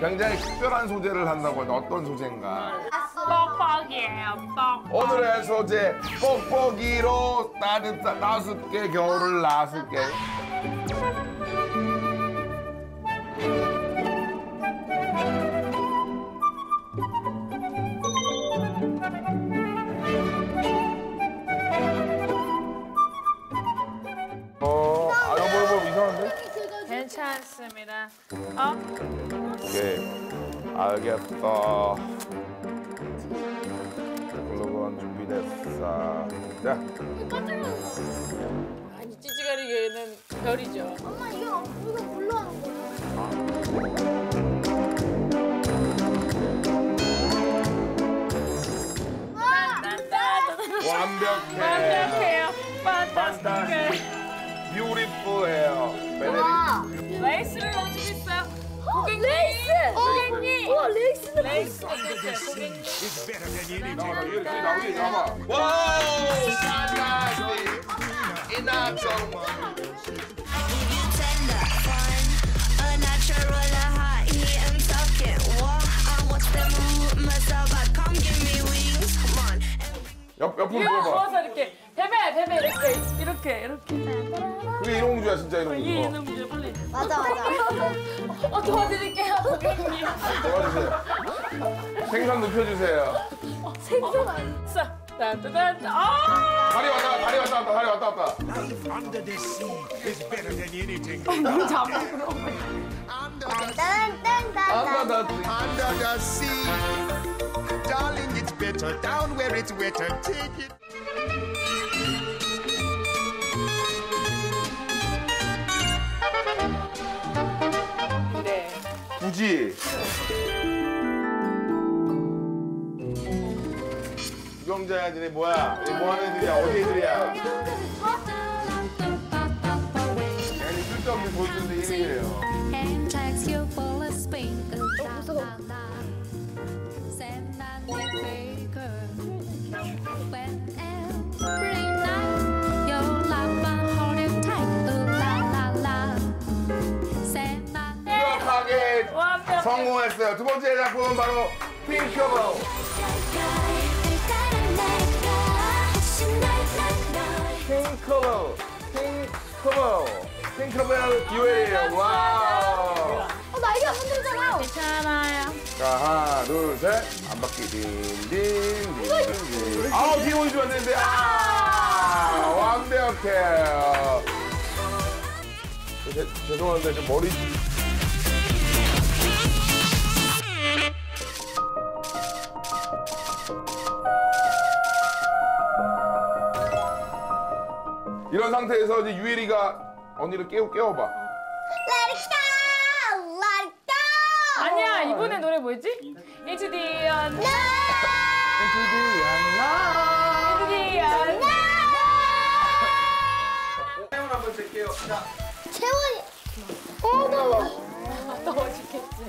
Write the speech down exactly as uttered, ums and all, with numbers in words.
굉장히 특별한 소재를 한다고 하는데 어떤 소재인가? 뻑뻑이에요, 뻑뻑. 오늘의 소재, 뻑뻑이로 따뜻한, 따숩게 겨울을 나스게. 괜찮습니다. 어? 오케이. 알겠어. 글로건 준비됐어. 자. 깜짝 놀랐어. 아니, 찌찌가리 얘는 별이죠. 엄마, 이거 이거 올라가는 거야. 완벽해. 완벽해요. 판타스틱해. 뷰티풀해요. 레이스를 넣어주겠어요. 고객님. 레이스. 고객님. 와, 레이스는 레이스. 고객님. 옆, 옆으로 누워서 이렇게 베베 베베 이렇게 이렇게 이렇게 그게 이용주야 진짜 이용주 이게 이용주야 빨리 맞아 맞아 어 도와드릴게요 고객님 도와주세요 생선 눕혀주세요 어, 생선 안 써 따따따 아 다리 왔다 다리 왔다 왔다 다리 왔다 왔다 너무 잡아 그럼 딴딴딴딴 Under the sea Darling, it's better down where it's wetter. Take it. 그래. 굳이. 유경자 애들이 뭐야? 이 뭐하는 애들이야? 어디 애들이야? 애들이 쓸데없는 보여주는 일이에요. 어, 무서워. 완벽하게 성공했어요. 두 번째 작품은 바로 핑크볼. 핑크볼, 핑크볼, 핑크볼 기회예요. 와우. 나이가 안 흔들잖아. 괜찮아요. 자, 하나, 둘, 셋. 안 바뀌. 딩딩딩. 아우, 뒤에 오지 않는데. 아, 완벽해요. 제, 죄송한데, 저 머리. 이런 상태에서 이제 유혜리가 언니를 깨우, 깨워봐. 이번에 노래 뭐였지? Into the unknown. Into the unknown. Into the unknown. 채원 한번 칠게요. 자. 채원이. 어, 더워. 더워 죽겠지.